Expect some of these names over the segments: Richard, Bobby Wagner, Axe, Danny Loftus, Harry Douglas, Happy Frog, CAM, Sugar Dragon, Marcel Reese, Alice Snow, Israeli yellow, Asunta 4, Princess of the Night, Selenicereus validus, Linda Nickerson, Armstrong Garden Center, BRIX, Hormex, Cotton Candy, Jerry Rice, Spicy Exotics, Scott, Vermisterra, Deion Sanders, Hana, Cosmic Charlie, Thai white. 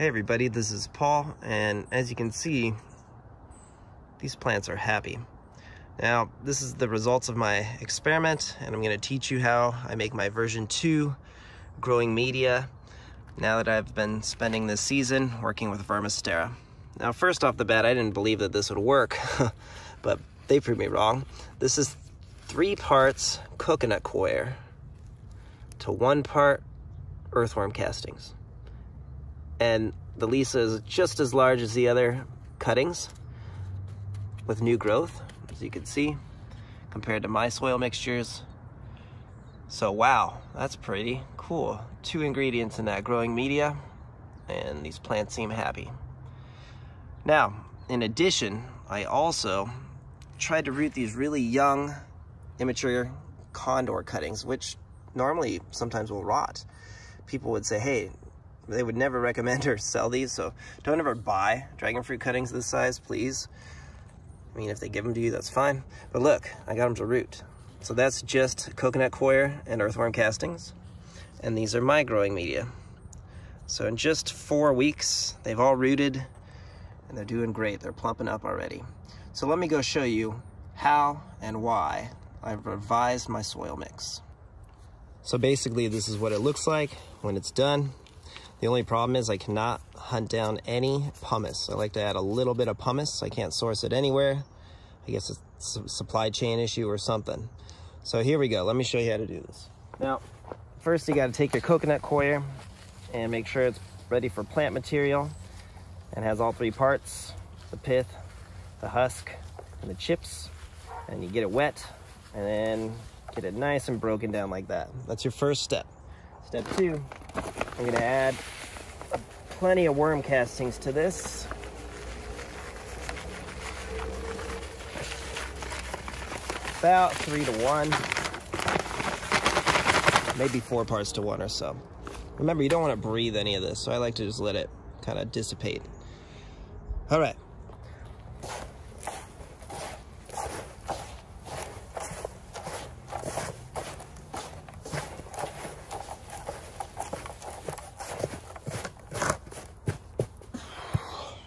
Hey everybody, this is Paul, and as you can see, these plants are happy. Now, this is the results of my experiment, and I'm going to teach you how I make my version 2 growing media now that I've been spending this season working with Vermisterra. Now, first off the bat, I didn't believe that this would work, but they proved me wrong. This is 3 parts coconut coir to 1 part earthworm castings. And the Lisa is just as large as the other cuttings with new growth, as you can see, compared to my soil mixtures. So wow, that's pretty cool. 2 ingredients in that growing media, and these plants seem happy. Now, in addition, I also tried to root these really young, immature condor cuttings, which normally sometimes will rot. People would say, hey, they would never recommend or sell these, so don't ever buy dragon fruit cuttings this size, please. I mean, if they give them to you, that's fine. But look, I got them to root. So that's just coconut coir and earthworm castings. And these are my growing media. So in just 4 weeks, they've all rooted and they're doing great. They're plumping up already. So let me go show you how and why I've revised my soil mix. So basically, this is what it looks like when it's done. The only problem is I cannot hunt down any pumice. I like to add a little bit of pumice. I can't source it anywhere. I guess it's a supply chain issue or something. So here we go. Let me show you how to do this. Now, first you got to take your coconut coir and make sure it's ready for plant material and has all 3 parts, the pith, the husk, and the chips. And you get it wet and then get it nice and broken down like that. That's your first step. Step 2. I'm gonna add plenty of worm castings to this. About 3 to 1, maybe 4 parts to 1 or so. Remember, you don't wanna breathe any of this, so I like to just let it kind of dissipate. All right.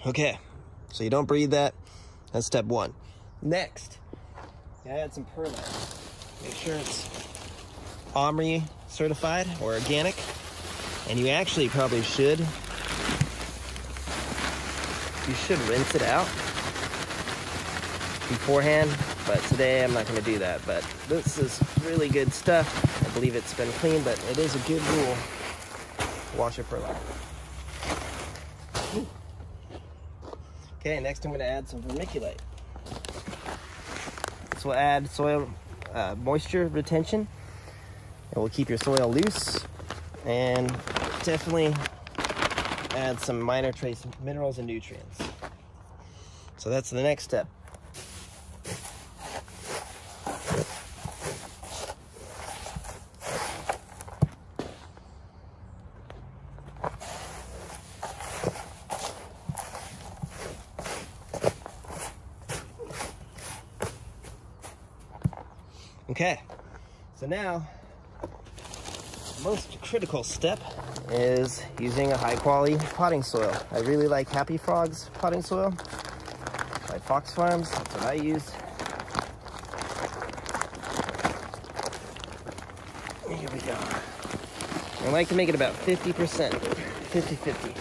Okay, so you don't breathe that. That's step 1. Next, I add some perlite. Make sure it's OMRI certified or organic. And you actually probably should. You should rinse it out beforehand, but today I'm not gonna do that. But this is really good stuff. I believe it's been cleaned, but it is a good rule. Wash your perlite. Okay, next I'm going to add some vermiculite. This will add soil moisture retention. It will keep your soil loose and definitely add some minor trace minerals and nutrients. So that's the next step. Okay, so now, the most critical step is using a high-quality potting soil. I really like Happy Frog's potting soil by Fox Farms. That's what I use. Here we go. I like to make it about 50%, 50-50.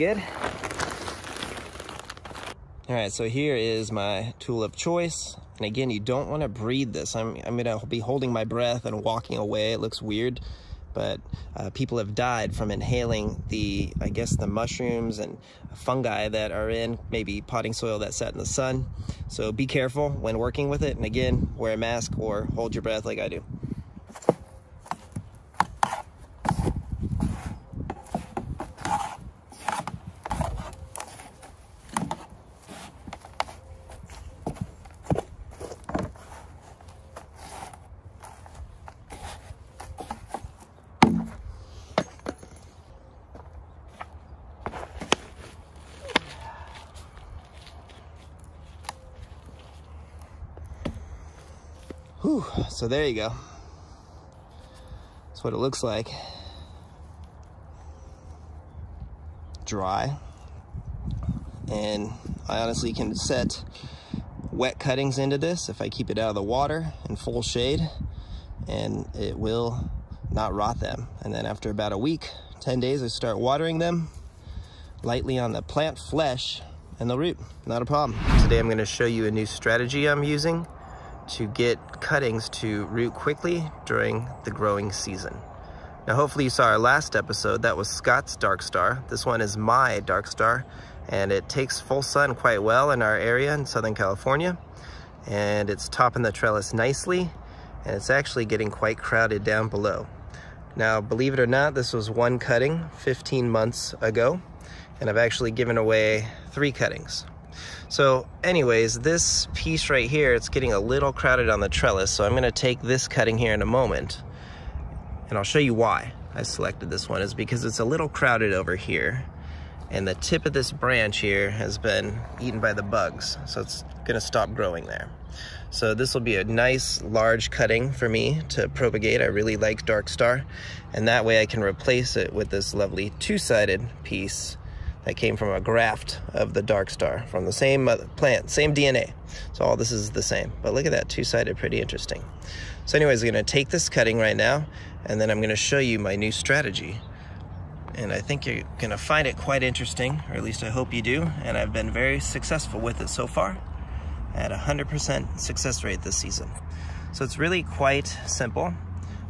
Good. All right, so here is my tool of choice. And again, you don't want to breathe this. I'm gonna be holding my breath and walking away. It looks weird, but people have died from inhaling the, I guess, the mushrooms and fungi that are in maybe potting soil that sat in the sun. So be careful when working with it. And again, wear a mask or hold your breath like I do. Whew, so there you go. That's what it looks like. Dry. And I honestly can set wet cuttings into this if I keep it out of the water in full shade, and it will not rot them. And then after about a week, 10 days, I start watering them lightly on the plant flesh and they'll root, not a problem. Today I'm going to show you a new strategy I'm using to get cuttings to root quickly during the growing season. Now hopefully you saw our last episode, that was Scott's Dark Star. This one is my Dark Star, and it takes full sun quite well in our area in Southern California, and it's topping the trellis nicely, and it's actually getting quite crowded down below. Now believe it or not, this was one cutting 15 months ago, and I've actually given away 3 cuttings. So anyways, this piece right here, it's getting a little crowded on the trellis, so I'm going to take this cutting here in a moment, and I'll show you why I selected this one, is because it's a little crowded over here, and the tip of this branch here has been eaten by the bugs, so it's gonna stop growing there. So this will be a nice large cutting for me to propagate. I really like Dark Star, and that way I can replace it with this lovely two-sided piece that came from a graft of the Dark Star from the same plant, same DNA. So all this is the same, but look at that two-sided, pretty interesting. So anyways, I'm gonna take this cutting right now, and then I'm gonna show you my new strategy. And I think you're gonna find it quite interesting, or at least I hope you do, and I've been very successful with it so far at 100% success rate this season. So it's really quite simple.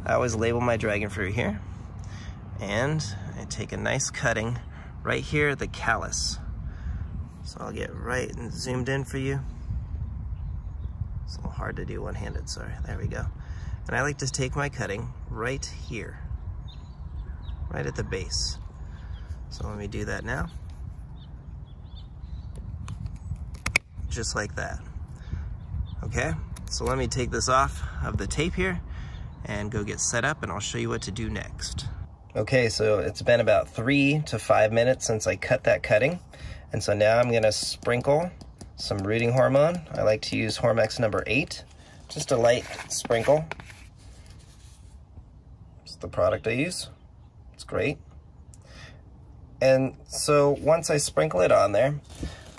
I always label my dragon fruit here, and I take a nice cutting right here, the callus. So I'll get right and zoomed in for you. It's a little hard to do one-handed, sorry, there we go. And I like to take my cutting right here, right at the base. So let me do that now. Just like that. Okay, so let me take this off of the tape here and go get set up, and I'll show you what to do next. Okay, so it's been about 3 to 5 minutes since I cut that cutting. And so now I'm gonna sprinkle some rooting hormone. I like to use Hormex number 8, just a light sprinkle. It's the product I use. Great. And so once I sprinkle it on there,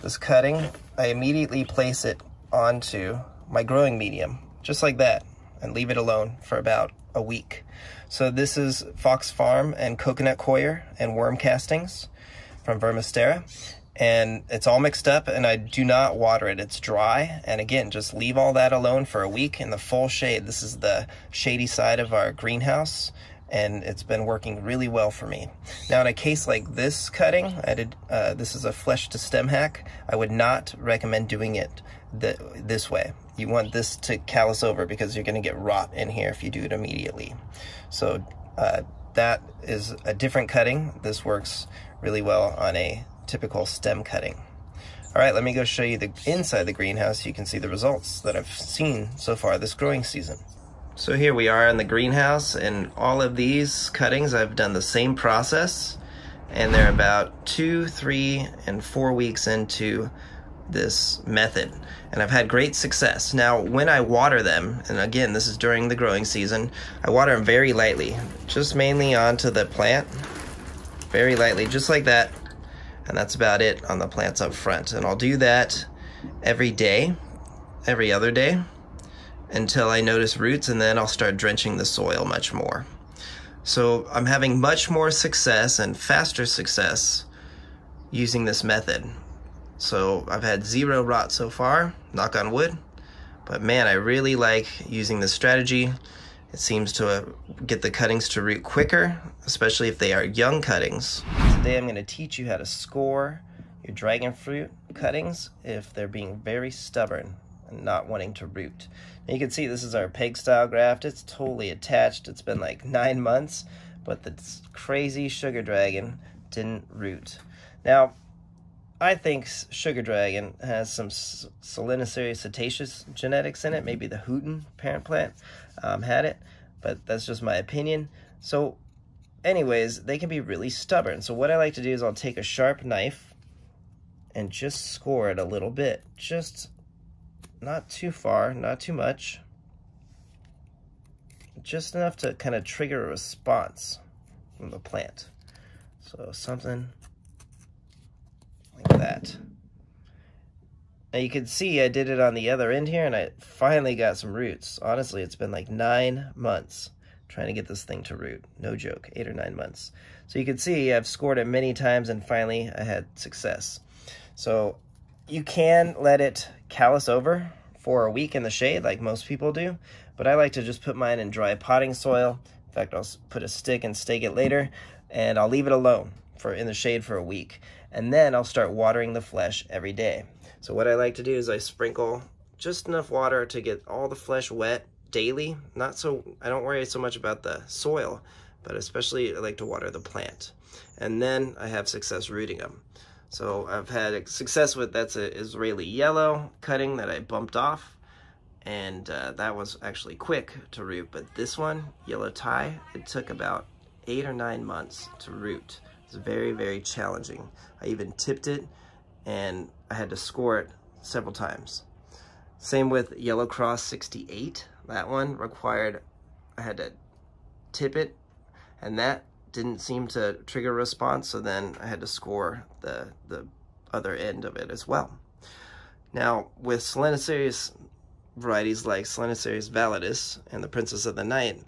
this cutting, I immediately place it onto my growing medium, just like that, and leave it alone for about a week. So this is Fox Farm and coconut coir and worm castings from Vermisterra, and it's all mixed up, and I do not water it. It's dry, and again, just leave all that alone for a week in the full shade. This is the shady side of our greenhouse, and it's been working really well for me. Now in a case like this cutting, I did, this is a flesh to stem hack. I would not recommend doing it this way. You want this to callus over because you're gonna get rot in here if you do it immediately. So that is a different cutting. This works really well on a typical stem cutting. All right, let me go show you the inside the greenhouse. You can see the results that I've seen so far this growing season. So here we are in the greenhouse, and all of these cuttings, I've done the same process, and they're about 2, 3, and 4 weeks into this method, and I've had great success. Now when I water them, and again this is during the growing season, I water them very lightly, just mainly onto the plant, very lightly, just like that, and that's about it on the plants up front. And I'll do that every day, every other day, until I notice roots, and then I'll start drenching the soil much more. So I'm having much more success and faster success using this method. So I've had 0 rot so far, knock on wood, but man, I really like using this strategy. It seems to get the cuttings to root quicker, especially if they are young cuttings. Today I'm gonna teach you how to score your dragon fruit cuttings if they're being very stubborn, not wanting to root. Now you can see this is our peg style graft. It's totally attached. It's been like 9 months, but the crazy Sugar Dragon didn't root. Now, I think Sugar Dragon has some Selenicereus cetaceous genetics in it. Maybe the Hooten parent plant had it, but that's just my opinion. So anyways, they can be really stubborn. So what I like to do is I'll take a sharp knife and just score it a little bit, just not too far, not too much, just enough to kind of trigger a response from the plant. So something like that. Now you can see I did it on the other end here and I finally got some roots. Honestly, it's been like 9 months trying to get this thing to root. No joke, 8 or 9 months. So you can see I've scored it many times and finally I had success. So you can let it callus over for a week in the shade like most people do, but I like to just put mine in dry potting soil. In fact, I'll put a stick and stake it later, and I'll leave it alone in the shade for a week. And then I'll start watering the flesh every day. So what I like to do is I sprinkle just enough water to get all the flesh wet daily. I don't worry so much about the soil, but especially I like to water the plant. And then I have success rooting them. So I've had success with, that's an Israeli yellow cutting that I bumped off. And that was actually quick to root. But this one, Yellow Thai, it took about 8 or 9 months to root. It's very, very challenging. I even tipped it and I had to score it several times. Same with Yellow Cross 68. That one required, I had to tip it and that didn't seem to trigger a response. So then I had to score the other end of it as well. Now with Selenicereus varieties like Selenicereus validus and the Princess of the Night,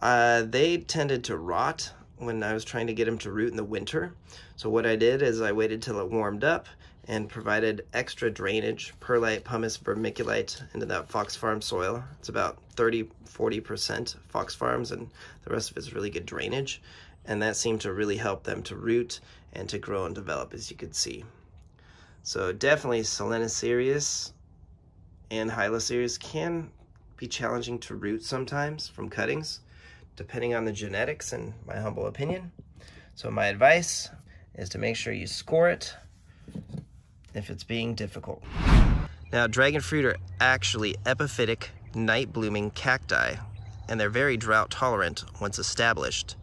they tended to rot when I was trying to get them to root in the winter. So what I did is I waited till it warmed up and provided extra drainage, perlite, pumice, vermiculite into that Fox Farm soil. It's about 30–40% Fox Farms and the rest of it's really good drainage. And that seemed to really help them to root and to grow and develop, as you could see. So definitely Selenicereus and Hylocereus can be challenging to root sometimes from cuttings, depending on the genetics, in my humble opinion. So my advice is to make sure you score it if it's being difficult. Now, dragon fruit are actually epiphytic, night-blooming cacti, and they're very drought-tolerant once established.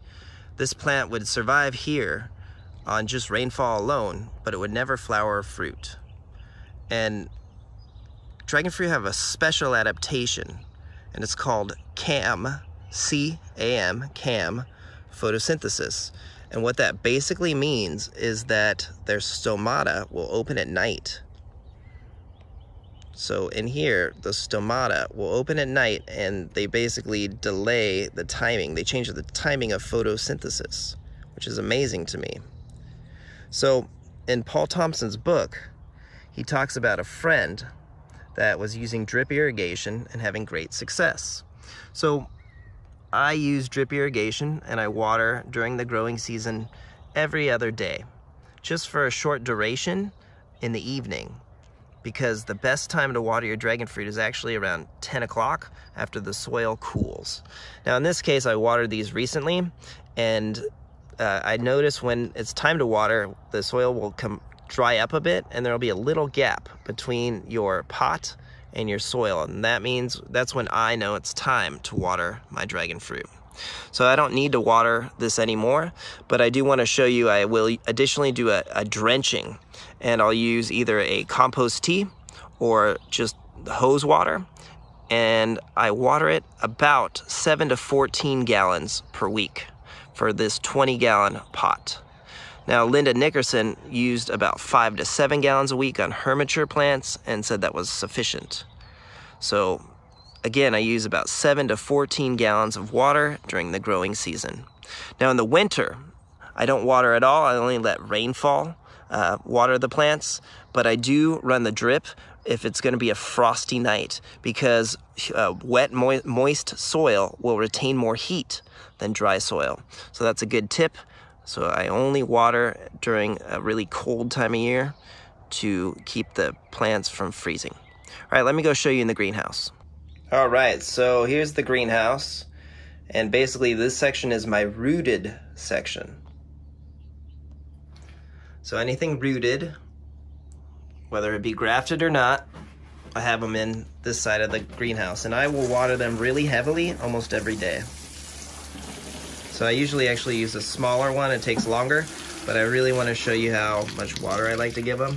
This plant would survive here on just rainfall alone, but it would never flower or fruit. And dragon fruit have a special adaptation, and it's called CAM, C-A-M, CAM, photosynthesis. And what that basically means is that their stomata will open at night. So in here, the stomata will open at night and they basically delay the timing. They change the timing of photosynthesis, which is amazing to me. So in Paul Thompson's book, he talks about a friend that was using drip irrigation and having great success. So I use drip irrigation and I water during the growing season every other day, just for a short duration in the evening, because the best time to water your dragon fruit is actually around 10 o'clock after the soil cools. Now in this case, I watered these recently and I noticed when it's time to water, the soil will dry up a bit and there'll be a little gap between your pot and your soil, and that means that's when I know it's time to water my dragon fruit. So I don't need to water this anymore, but I do want to show you I will additionally do a drenching, and I'll use either a compost tea or just hose water, and I water it about 7 to 14 gallons per week for this 20-gallon pot. Now, Linda Nickerson used about 5 to 7 gallons a week on her mature plants and said that was sufficient. So again, I use about 7 to 14 gallons of water during the growing season. Now in the winter, I don't water at all. I only let rainfall water the plants, but I do run the drip if it's going to be a frosty night, because wet, moist soil will retain more heat than dry soil. So that's a good tip. So I only water during a really cold time of year to keep the plants from freezing. All right, let me go show you in the greenhouse. All right, so here's the greenhouse. And basically this section is my rooted section. So anything rooted, whether it be grafted or not, I have them in this side of the greenhouse. And I will water them really heavily almost every day. So I usually actually use a smaller one, it takes longer, but I really want to show you how much water I like to give them.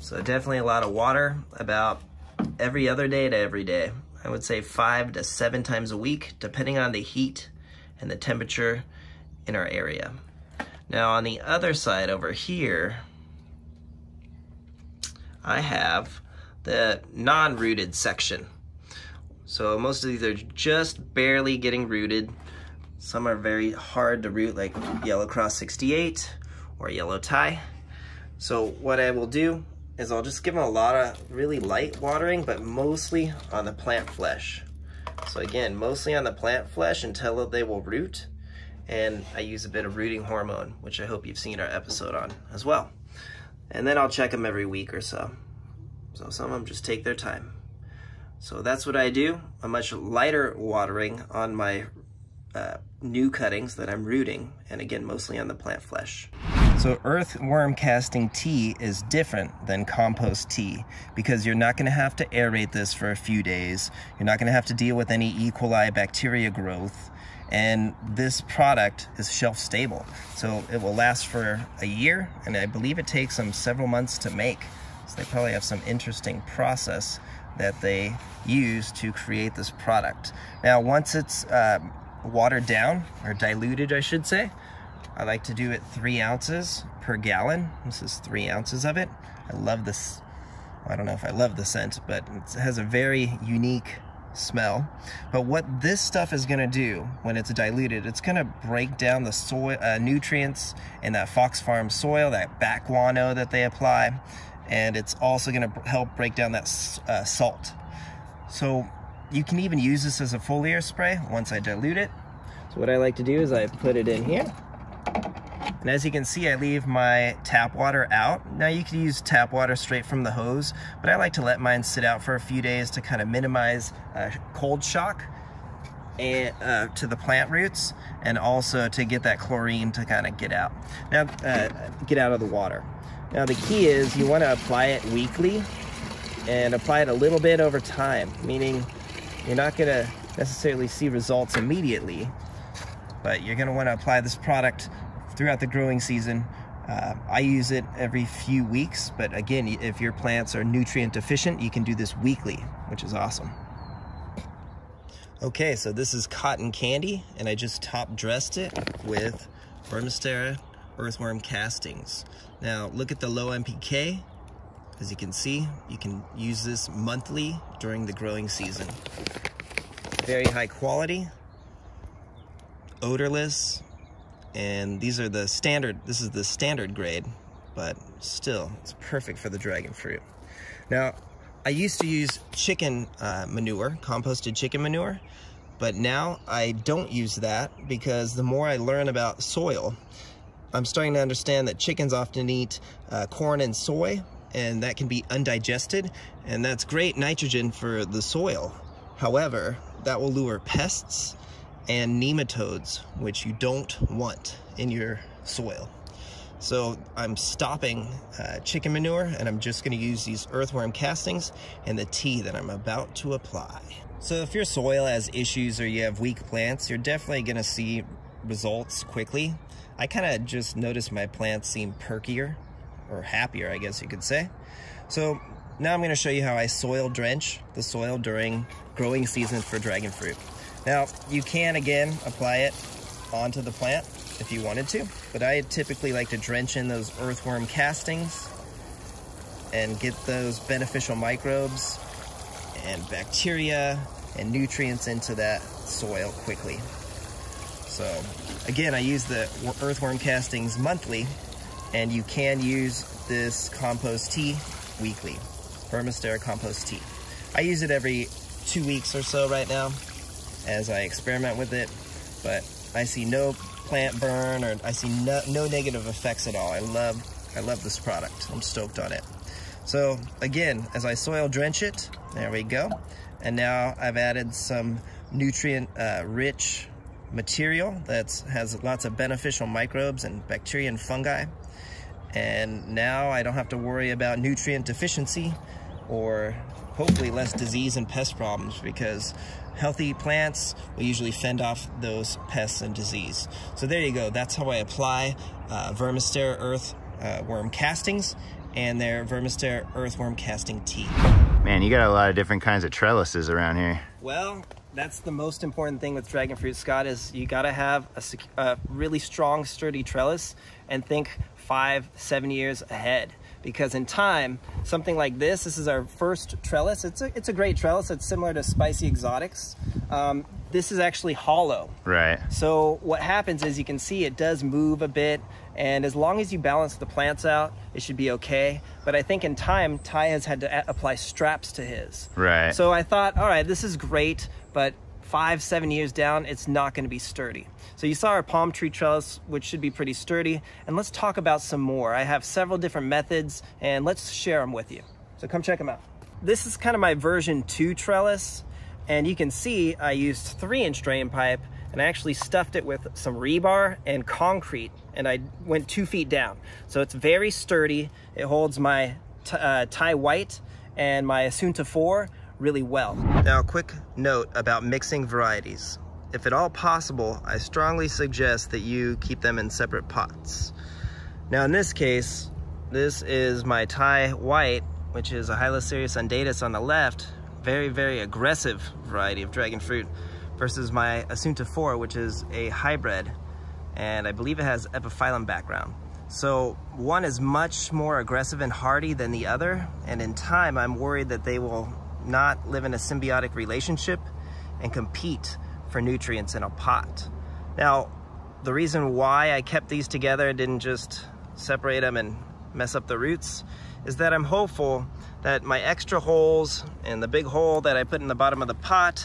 So definitely a lot of water, about every other day to every day. I would say 5 to 7 times a week, depending on the heat and the temperature in our area. Now on the other side over here, I have the non-rooted section. So most of these are just barely getting rooted. Some are very hard to root, like Yellow Cross 68 or Yellow Thai. So what I will do is I'll just give them a lot of really light watering, but mostly on the plant flesh. So again, mostly on the plant flesh until they will root. And I use a bit of rooting hormone, which I hope you've seen our episode on as well. And then I'll check them every week or so. So some of them just take their time. So that's what I do, a much lighter watering on my new cuttings that I'm rooting, and again, mostly on the plant flesh. So earthworm casting tea is different than compost tea because you're not going to have to aerate this for a few days. You're not going to have to deal with any E. coli bacteria growth. And this product is shelf stable. So it will last for a year, and I believe it takes them several months to make. So they probably have some interesting process that they use to create this product. Now, once it's watered down, or diluted, I should say, I like to do it 3 ounces per gallon. This is 3 ounces of it. I love this. I don't know if I love the scent, but it has a very unique smell. But what this stuff is going to do when it's diluted, it's going to break down the soil nutrients in that Fox Farm soil, that back guano that they apply, and it's also going to help break down that salt. So you can even use this as a foliar spray once I dilute it. So what I like to do is I put it in here, and as you can see, I leave my tap water out. Now you could use tap water straight from the hose, but I like to let mine sit out for a few days to kind of minimize cold shock and, to the plant roots, and also to get that chlorine to kind of get out. Now, get out of the water. Now the key is you want to apply it weekly and apply it a little bit over time, meaning you're not going to necessarily see results immediately, but you're going to want to apply this product throughout the growing season. I use it every few weeks, but again, if your plants are nutrient deficient, you can do this weekly, which is awesome. Okay, so this is Cotton Candy, and I just top dressed it with Vermisterra earthworm castings. Now look at the low MPK. As you can see, you can use this monthly during the growing season. Very high quality, odorless, and these are the standard, this is the standard grade, but still it's perfect for the dragon fruit. Now I used to use chicken manure, composted chicken manure, but now I don't use that because the more I learn about soil, I'm starting to understand that chickens often eat corn and soy, and that can be undigested, and that's great nitrogen for the soil. However, that will lure pests and nematodes, which you don't want in your soil. So I'm stopping chicken manure, and I'm just going to use these earthworm castings and the tea that I'm about to apply. So if your soil has issues or you have weak plants, you're definitely going to see results quickly. I kind of just noticed my plants seem perkier, or happier, I guess you could say. So now I'm going to show you how I soil drench the soil during growing season for dragon fruit. Now you can again apply it onto the plant if you wanted to, but I typically like to drench in those earthworm castings and get those beneficial microbes and bacteria and nutrients into that soil quickly. So again, I use the earthworm castings monthly, and you can use this compost tea weekly, Vermisterra compost tea. I use it every 2 weeks or so right now as I experiment with it, but I see no plant burn, or I see no negative effects at all. I love this product. I'm stoked on it. So again, as I soil drench it, there we go. And now I've added some nutrient rich material that has lots of beneficial microbes and bacteria and fungi. And now I don't have to worry about nutrient deficiency, or hopefully less disease and pest problems, because healthy plants will usually fend off those pests and disease. So there you go. That's how I apply Vermisterra earthworm castings and their Vermisterra earthworm casting tea. Man, you got a lot of different kinds of trellises around here. Well, that's the most important thing with dragon fruit, Scott, is you gotta have a really strong, sturdy trellis and think 5–7 years ahead. Because in time, something like this, this is our first trellis. It's a great trellis. It's similar to Spicy Exotics. This is actually hollow. Right. So what happens is you can see it does move a bit. And as long as you balance the plants out, it should be okay. But I think in time, Ty has had to apply straps to his. Right. So I thought, all right, this is great, but 5–7 years down, it's not going to be sturdy. So you saw our palm tree trellis, which should be pretty sturdy. And let's talk about some more. I have several different methods and let's share them with you. So come check them out. This is kind of my version 2 trellis. And you can see I used 3-inch drain pipe and I actually stuffed it with some rebar and concrete. And I went 2 feet down. So it's very sturdy. It holds my Thai white and my Asunta 4 really well. Now a quick note about mixing varieties. If at all possible, I strongly suggest that you keep them in separate pots. Now in this case, this is my Thai white, which is a Hylocereus undatus on the left, very, very aggressive variety of dragon fruit, versus my Asunta 4, which is a hybrid, and I believe it has epiphyllum background. So one is much more aggressive and hardy than the other, and in time I'm worried that they will not live in a symbiotic relationship and compete for nutrients in a pot. Now, the reason why I kept these together and didn't just separate them and mess up the roots is that I'm hopeful that my extra holes and the big hole that I put in the bottom of the pot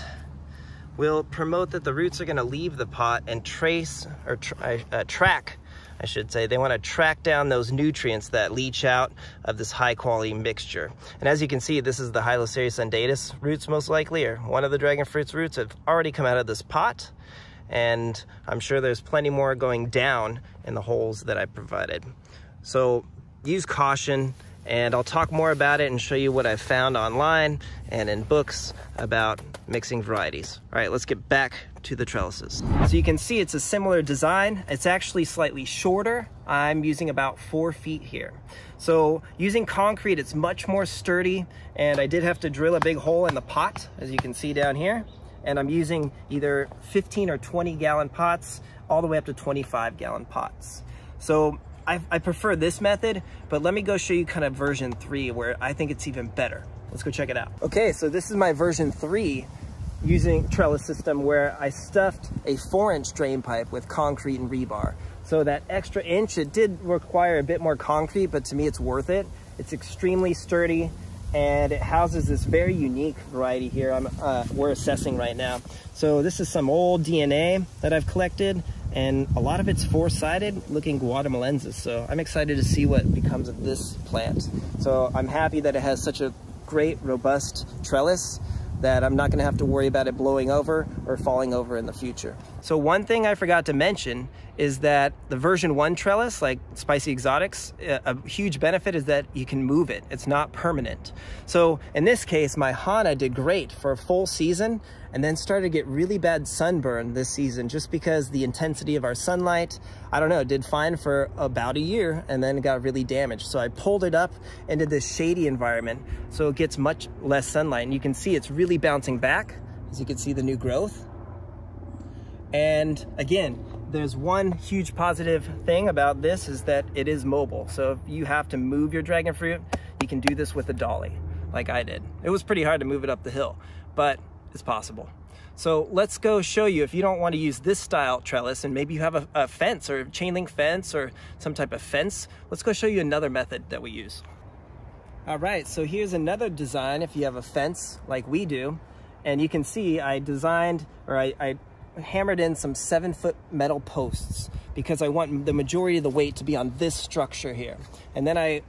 will promote that the roots are gonna leave the pot and trace, or track, I should say. They want to track down those nutrients that leach out of this high quality mixture. And as you can see, this is the Hylocereus undatus roots most likely, or one of the dragon fruit's roots have already come out of this pot. And I'm sure there's plenty more going down in the holes that I provided. So use caution, and I'll talk more about it and show you what I've found online and in books about mixing varieties. All right, let's get back to the trellises. So you can see it's a similar design. It's actually slightly shorter. I'm using about 4 feet here. So using concrete, it's much more sturdy, and I did have to drill a big hole in the pot, as you can see down here. And I'm using either 15 or 20 gallon pots, all the way up to 25 gallon pots. So I prefer this method, but let me go show you kind of version 3 where I think it's even better. Let's go check it out. Okay, so this is my version 3 using trellis system where I stuffed a 4-inch drain pipe with concrete and rebar. So that extra inch, it did require a bit more concrete, but to me it's worth it. It's extremely sturdy and it houses this very unique variety here we're assessing right now. So this is some old DNA that I've collected, and a lot of it's 4-sided looking guatemalensis. So I'm excited to see what becomes of this plant. So I'm happy that it has such a great robust trellis that I'm not gonna have to worry about it blowing over or falling over in the future. So one thing I forgot to mention is that the version 1 trellis, like Spicy Exotics, a huge benefit is that you can move it. It's not permanent. So in this case, my Hana did great for a full season and then started to get really bad sunburn this season just because the intensity of our sunlight, I don't know, did fine for about a year and then got really damaged. So I pulled it up into this shady environment so it gets much less sunlight. And you can see it's really bouncing back, as you can see the new growth. And again, there's one huge positive thing about this is that it is mobile. So if you have to move your dragon fruit, you can do this with a dolly, like I did. It was pretty hard to move it up the hill, but it's possible. So let's go show you, if you don't want to use this style trellis and maybe you have a fence or a chain link fence or some type of fence, let's go show you another method that we use. All right, so here's another design if you have a fence like we do. And you can see I designed, or I hammered in some 7-foot metal posts because I want the majority of the weight to be on this structure here. And then I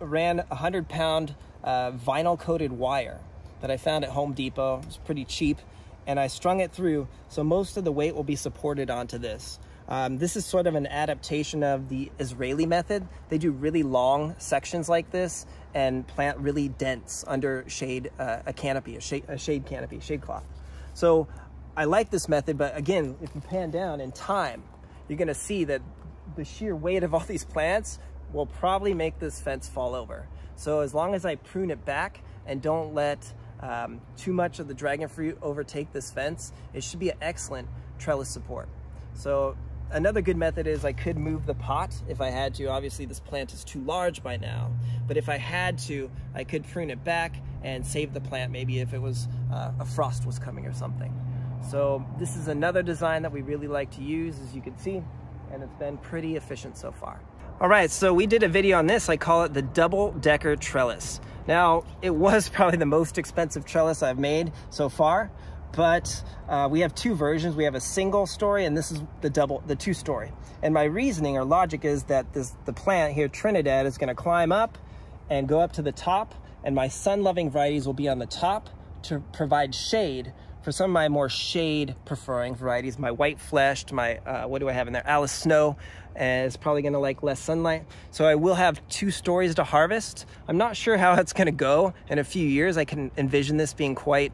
ran 100-pound vinyl coated wire that I found at Home Depot. It was pretty cheap, and I strung it through so most of the weight will be supported onto this. This is sort of an adaptation of the Israeli method. They do really long sections like this and plant really dense under shade, shade cloth. So I like this method, but again, if you pan down in time, you're gonna see that the sheer weight of all these plants will probably make this fence fall over. So as long as I prune it back and don't let too much of the dragon fruit overtake this fence. It should be an excellent trellis support. So another good method is I could move the pot if I had to. Obviously this plant is too large by now, but if I had to, I could prune it back and save the plant, maybe if it was a frost was coming or something. So this is another design that we really like to use, as you can see, and it's been pretty efficient so far. All right, so we did a video on this. I call it the double-decker trellis. Now, it was probably the most expensive trellis I've made so far, but we have two versions. We have a single story, and this is the two-story. And my reasoning or logic is that the plant here, Trinidad, is gonna climb up and go up to the top, and my sun-loving varieties will be on the top to provide shade for some of my more shade-preferring varieties. My white-fleshed, my, what do I have in there? Alice Snow is probably gonna like less sunlight. So I will have two stories to harvest. I'm not sure how it's gonna go in a few years. I can envision this being quite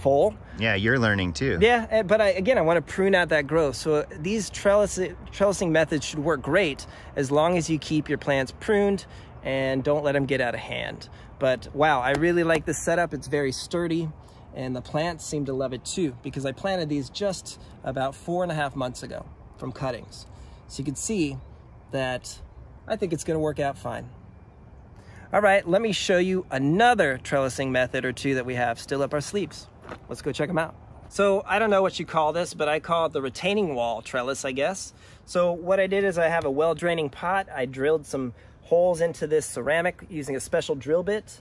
full. Yeah, you're learning too. Yeah, but again, I wanna prune out that growth. So these trellising methods should work great as long as you keep your plants pruned and don't let them get out of hand. But wow, I really like this setup. It's very sturdy. And the plants seem to love it too, because I planted these just about 4.5 months ago from cuttings. So you can see that I think it's gonna work out fine. All right, let me show you another trellising method or two that we have still up our sleeves. Let's go check them out. So I don't know what you call this, but I call it the retaining wall trellis, I guess. So what I did is I have a well-draining pot. I drilled some holes into this ceramic using a special drill bit.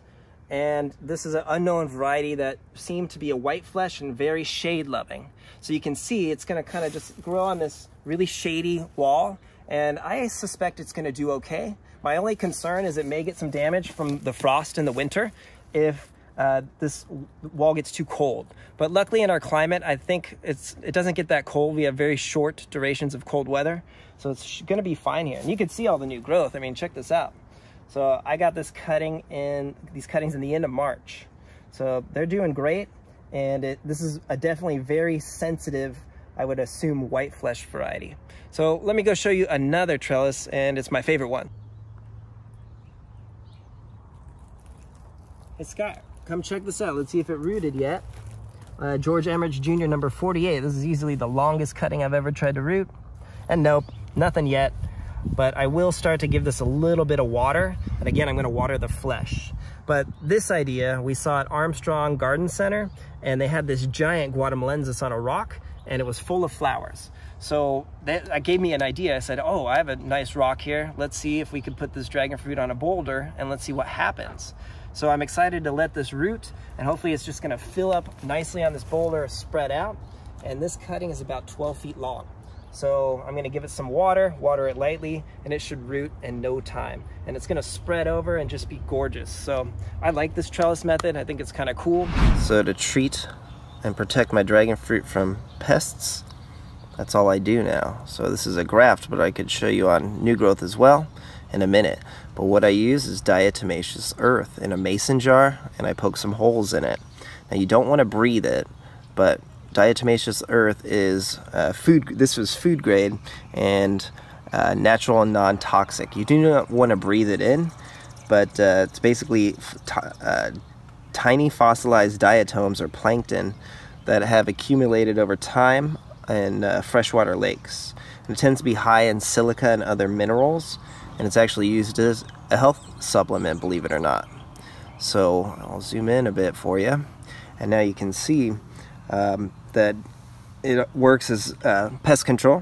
And this is an unknown variety that seemed to be a white flesh and very shade loving. So you can see it's gonna kind of just grow on this really shady wall, and I suspect it's gonna do okay. My only concern is it may get some damage from the frost in the winter if this wall gets too cold. But luckily in our climate, I think it doesn't get that cold. We have very short durations of cold weather. So it's gonna be fine here. And you can see all the new growth. I mean, check this out. So I got this these cuttings in the end of March. So they're doing great. And this is a definitely very sensitive, I would assume, white flesh variety. So let me go show you another trellis, and it's my favorite one. Hey Scott, come check this out. Let's see if it rooted yet. George Emmerich Jr. number 48. This is easily the longest cutting I've ever tried to root. And nope, nothing yet. But I will start to give this a little bit of water. And again, I'm gonna water the flesh. But this idea, we saw at Armstrong Garden Center, and they had this giant guatemalensis on a rock, and it was full of flowers. So that gave me an idea. I said, oh, I have a nice rock here. Let's see if we could put this dragon fruit on a boulder and let's see what happens. So I'm excited to let this root, and hopefully it's just gonna fill up nicely on this boulder, spread out. And this cutting is about 12 feet long. So I'm gonna give it some water, water it lightly, and it should root in no time. And it's gonna spread over and just be gorgeous. So I like this trellis method. I think it's kind of cool. So to treat and protect my dragon fruit from pests, that's all I do now. So this is a graft, but I could show you on new growth as well in a minute. But what I use is diatomaceous earth in a mason jar, and I poke some holes in it. Now you don't wanna breathe it, but diatomaceous earth is food grade and natural and non-toxic. You do not want to breathe it in, but it's basically tiny fossilized diatoms or plankton that have accumulated over time in freshwater lakes. And it tends to be high in silica and other minerals, and it's actually used as a health supplement, believe it or not. So I'll zoom in a bit for you, and now you can see that it works as pest control.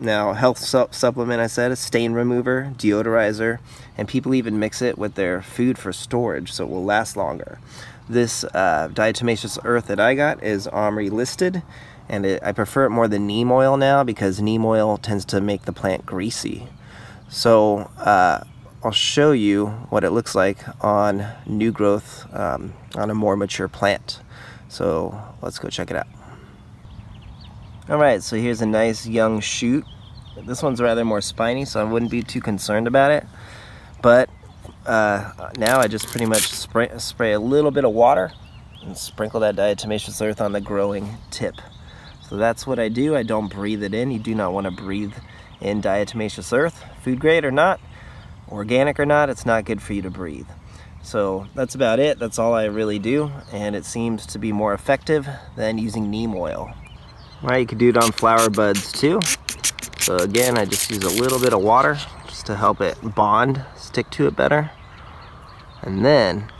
Now, health supplement, I said, a stain remover, deodorizer, and people even mix it with their food for storage, so it will last longer. This diatomaceous earth that I got is OMRI listed, and I prefer it more than neem oil now, because neem oil tends to make the plant greasy. So I'll show you what it looks like on new growth on a more mature plant. So let's go check it out. All right, so here's a nice young shoot. This one's rather more spiny, so I wouldn't be too concerned about it. But now I just pretty much spray a little bit of water and sprinkle that diatomaceous earth on the growing tip. So that's what I do. I don't breathe it in. You do not want to breathe in diatomaceous earth, food grade or not, organic or not. It's not good for you to breathe. So that's about it. That's all I really do, and it seems to be more effective than using neem oil. All right, you can do it on flower buds too. So again, I just use a little bit of water just to help it bond, stick to it better. And then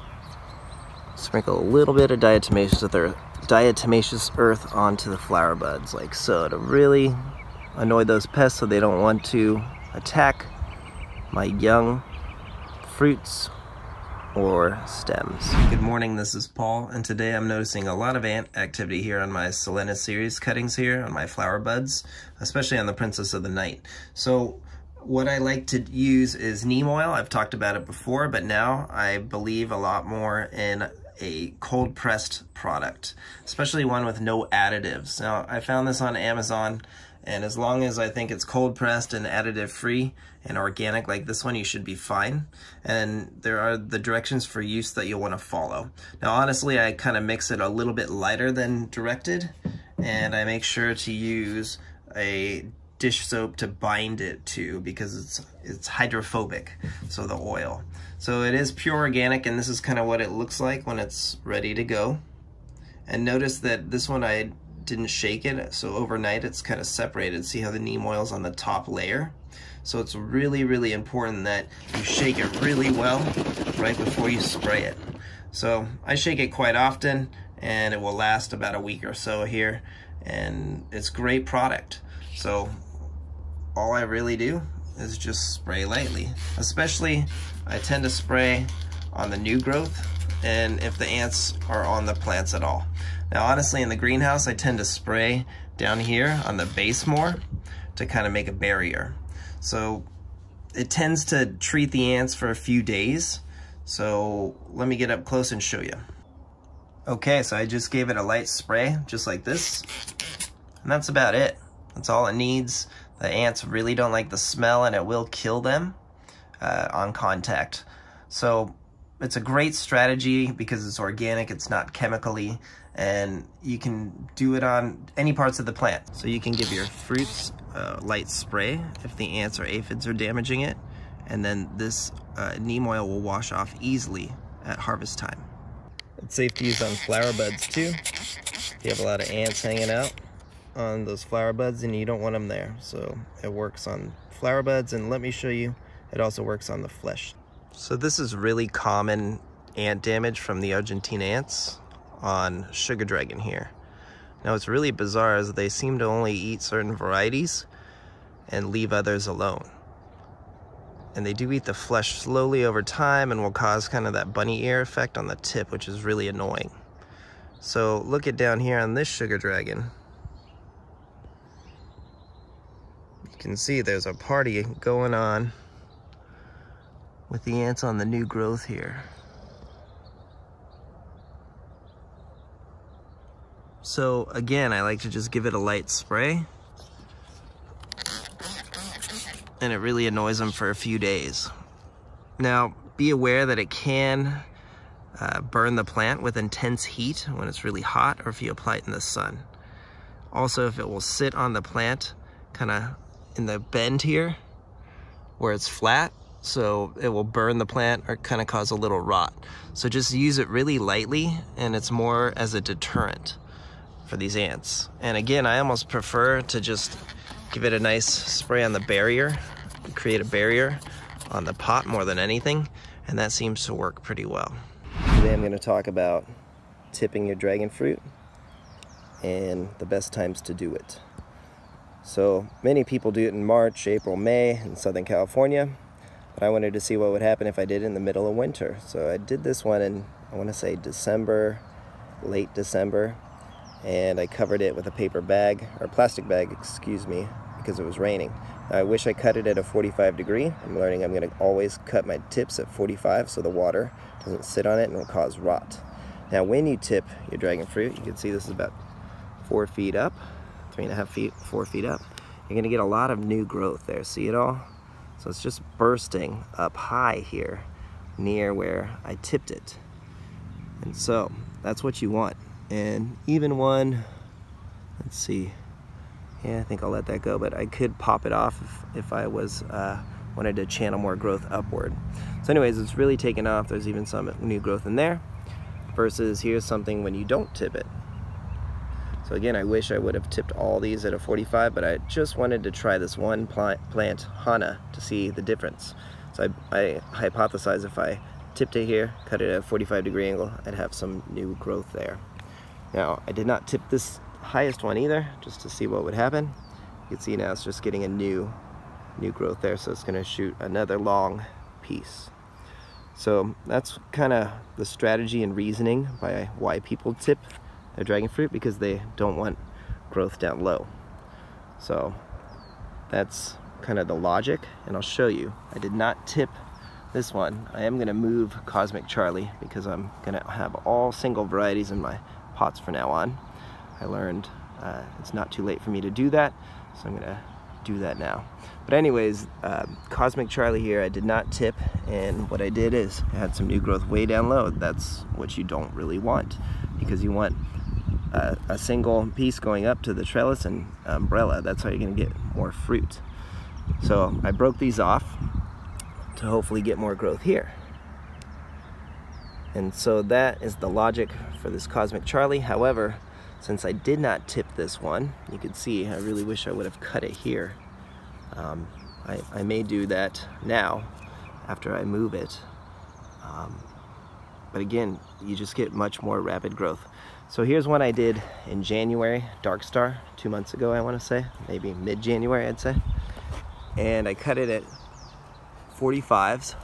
sprinkle a little bit of diatomaceous earth onto the flower buds, like so, to really annoy those pests so they don't want to attack my young fruits or stems. Good morning, this is Paul, and today I'm noticing a lot of ant activity here on my Selenicereus cuttings here, on my flower buds, especially on the Princess of the Night. So what I like to use is neem oil. I've talked about it before, but now I believe a lot more in a cold pressed product, especially one with no additives. Now, I found this on Amazon, and as long as I think it's cold pressed and additive free and organic like this one, you should be fine. And there are the directions for use that you'll want to follow. Now, honestly, I kind of mix it a little bit lighter than directed, and I make sure to use a dish soap to bind it to, because it's hydrophobic, so the oil. So it is pure organic, and this is kind of what it looks like when it's ready to go. And notice that this one I didn't shake it, so overnight it's kind of separated. See how the neem oil is on the top layer? So it's really, really important that you shake it really well right before you spray it. So I shake it quite often, and it will last about a week or so here, and it's great product. So all I really do is just spray lightly. Especially, I tend to spray on the new growth and if the ants are on the plants at all. Now, honestly, in the greenhouse, I tend to spray down here on the base more to kind of make a barrier. So it tends to treat the ants for a few days. So let me get up close and show you. Okay, so I just gave it a light spray, just like this. And that's about it. That's all it needs. The ants really don't like the smell, and it will kill them on contact. So it's a great strategy because it's organic, it's not chemically, and you can do it on any parts of the plant. So you can give your fruits a light spray if the ants or aphids are damaging it, and then this neem oil will wash off easily at harvest time. It's safe to use on flower buds too. If you have a lot of ants hanging out on those flower buds, and you don't want them there. So it works on flower buds, and let me show you, it also works on the flesh. So this is really common ant damage from the Argentine ants on Sugar Dragon here. Now, what's really bizarre is they seem to only eat certain varieties and leave others alone. And they do eat the flesh slowly over time and will cause kind of that bunny ear effect on the tip, which is really annoying. So look at down here on this Sugar Dragon. You can see there's a party going on with the ants on the new growth here. So again, I like to just give it a light spray, and it really annoys them for a few days. Now, be aware that it can burn the plant with intense heat when it's really hot, or if you apply it in the sun. Also, if it will sit on the plant kind of in the bend here where it's flat, so it will burn the plant or kind of cause a little rot. So just use it really lightly, and it's more as a deterrent for these ants. And again, I almost prefer to just give it a nice spray on the barrier, create a barrier on the pot more than anything, and that seems to work pretty well. Today I'm going to talk about tipping your dragon fruit and the best times to do it. So many people do it in March, April, May in Southern California, but I wanted to see what would happen if I did it in the middle of winter. So I did this one in, I want to say December, late December, and I covered it with a paper bag, or plastic bag, excuse me, because it was raining. I wish I cut it at a 45 degree. I'm learning I'm going to always cut my tips at 45 so the water doesn't sit on it and will cause rot. Now, when you tip your dragon fruit, you can see this is about 4 feet up, 3.5 feet, 4 feet up. You're going to get a lot of new growth there. See it all? So it's just bursting up high here near where I tipped it. And so that's what you want. And even one, let's see, yeah, I think I'll let that go, but I could pop it off if I was wanted to channel more growth upward. So anyways, it's really taken off. There's even some new growth in there versus here's something when you don't tip it. So again, I wish I would have tipped all these at a 45, but I just wanted to try this one plant Hana to see the difference. So I hypothesize if I tipped it here, cut it at a 45-degree angle, I'd have some new growth there. Now, I did not tip this highest one either, just to see what would happen. You can see now it's just getting a new growth there, so it's going to shoot another long piece. So that's kind of the strategy and reasoning by why people tip their dragon fruit, because they don't want growth down low. So that's kind of the logic, and I'll show you. I did not tip this one. I am going to move Cosmic Charlie because I'm going to have all single varieties in my pots from now on. I learned it's not too late for me to do that, so I'm going to do that now. But anyways, Cosmic Charlie here I did not tip, and what I did is I had some new growth way down low. That's what you don't really want, because you want a single piece going up to the trellis and umbrella. That's how you're going to get more fruit. So I broke these off to hopefully get more growth here. And so that is the logic for this Cosmic Charlie. However, since I did not tip this one, you can see I really wish I would have cut it here. I may do that now after I move it. But again, you just get much more rapid growth. So here's one I did in January, Dark Star, 2 months ago, I want to say, maybe mid-January, I'd say. And I cut it at 45s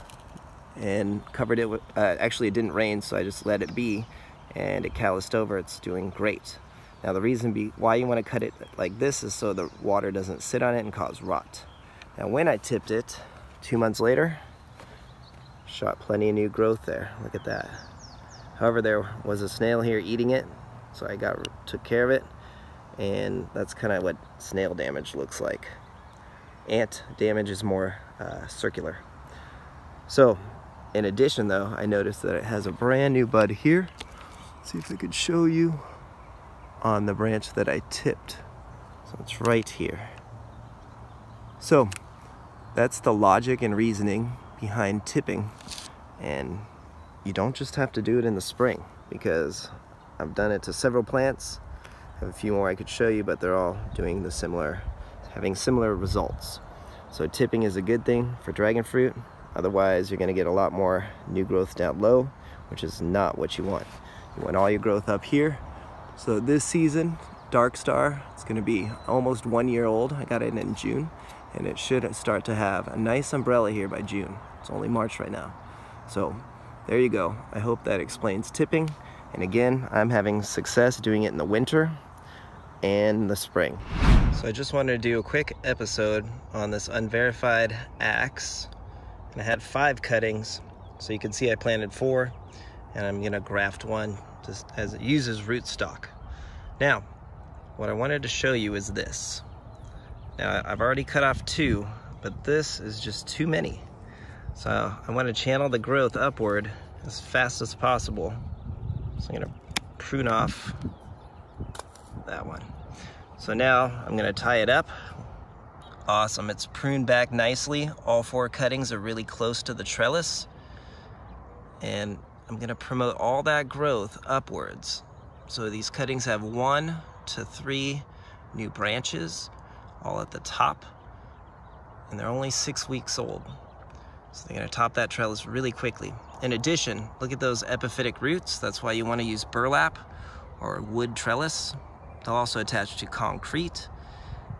and covered it with, actually it didn't rain, so I just let it be, and it calloused over. It's doing great. Now the reason why you want to cut it like this is so the water doesn't sit on it and cause rot. Now when I tipped it 2 months later, shot plenty of new growth there. Look at that. However, there was a snail here eating it, so I took care of it, and that's kind of what snail damage looks like. Ant damage is more circular. So in addition though, I noticed that it has a brand new bud here. See if I could show you on the branch that I tipped. So it's right here. So that's the logic and reasoning behind tipping. And you don't just have to do it in the spring, because I've done it to several plants. I have a few more I could show you, but they're all doing the having similar results. So tipping is a good thing for dragon fruit. Otherwise, you're gonna get a lot more new growth down low, which is not what you want. You want all your growth up here. So this season, Dark Star, it's gonna be almost 1 year old. I got it in June, and it should start to have a nice umbrella here by June. It's only March right now. So there you go. I hope that explains tipping. And again, I'm having success doing it in the winter and the spring. So I just wanted to do a quick episode on this unverified Axe. And I had 5 cuttings. So you can see I planted 4. And I'm gonna graft one just as it uses rootstock. Now, what I wanted to show you is this. Now, I've already cut off 2, but this is just too many. So I wanna channel the growth upward as fast as possible. So I'm gonna prune off that one. So now I'm gonna tie it up. Awesome, it's pruned back nicely. All 4 cuttings are really close to the trellis. And I'm gonna promote all that growth upwards. So these cuttings have 1 to 3 new branches, all at the top, and they're only 6 weeks old. So they're gonna top that trellis really quickly. In addition, look at those epiphytic roots. That's why you wanna use burlap or wood trellis. They'll also attach to concrete.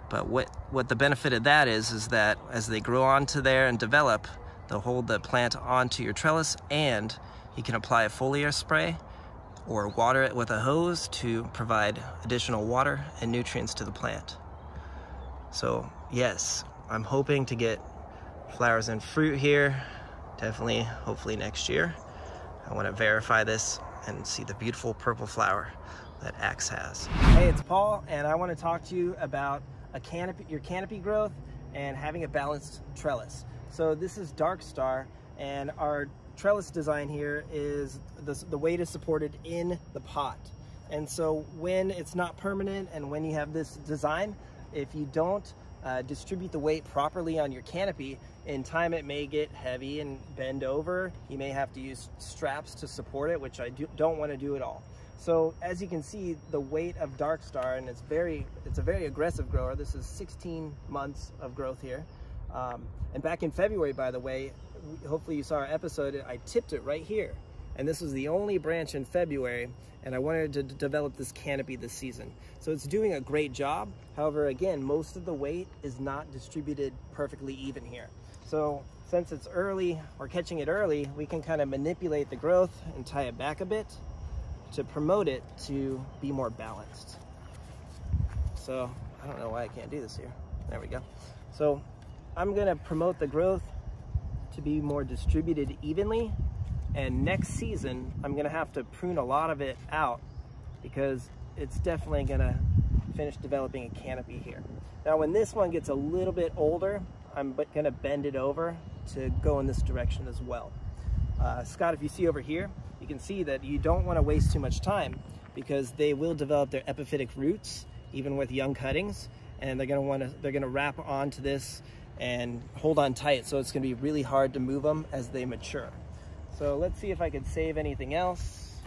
But what the benefit of that is that as they grow onto there and develop, they'll hold the plant onto your trellis, and you can apply a foliar spray or water it with a hose to provide additional water and nutrients to the plant. So yes, I'm hoping to get flowers and fruit here, definitely, hopefully next year. I want to verify this and see the beautiful purple flower that Axe has. Hey, it's Paul, and I want to talk to you about your canopy growth and having a balanced trellis. So this is Dark Star, and our trellis design here is the weight is supported in the pot. And so when it's not permanent and when you have this design, if you don't distribute the weight properly on your canopy. In time, it may get heavy and bend over. You may have to use straps to support it, which I don't want to do at all. So as you can see, the weight of Dark Star, and it's a very aggressive grower. This is 16 months of growth here. And back in February, by the way, hopefully you saw our episode, I tipped it right here. And this was the only branch in February, and I wanted to develop this canopy this season. So it's doing a great job. However, again, most of the weight is not distributed perfectly even here. So since it's early, or catching it early, we can kind of manipulate the growth and tie it back a bit to promote it to be more balanced. So I don't know why I can't do this here. There we go. So I'm gonna promote the growth to be more distributed evenly. And next season, I'm gonna have to prune a lot of it out because it's definitely gonna finish developing a canopy here. Now, when this one gets a little bit older, I'm gonna bend it over to go in this direction as well. Scott, if you see over here, you can see that you don't wanna waste too much time because they will develop their epiphytic roots, even with young cuttings, and they're gonna wrap onto this and hold on tight, so it's gonna be really hard to move them as they mature. So let's see if I could save anything else.